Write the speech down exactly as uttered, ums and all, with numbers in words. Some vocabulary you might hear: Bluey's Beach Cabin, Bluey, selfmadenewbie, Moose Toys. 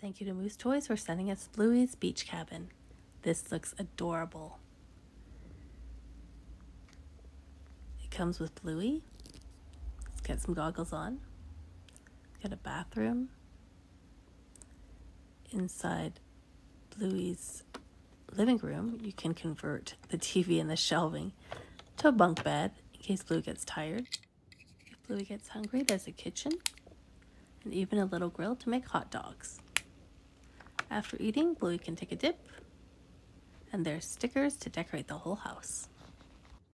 Thank you to Moose Toys for sending us Bluey's Beach Cabin. This looks adorable. It comes with Bluey. Let's get some goggles on. Got a bathroom. Inside Bluey's living room, you can convert the T V and the shelving to a bunk bed in case Bluey gets tired. If Bluey gets hungry, there's a kitchen and even a little grill to make hot dogs. After eating, Bluey can take a dip, and there's stickers to decorate the whole house.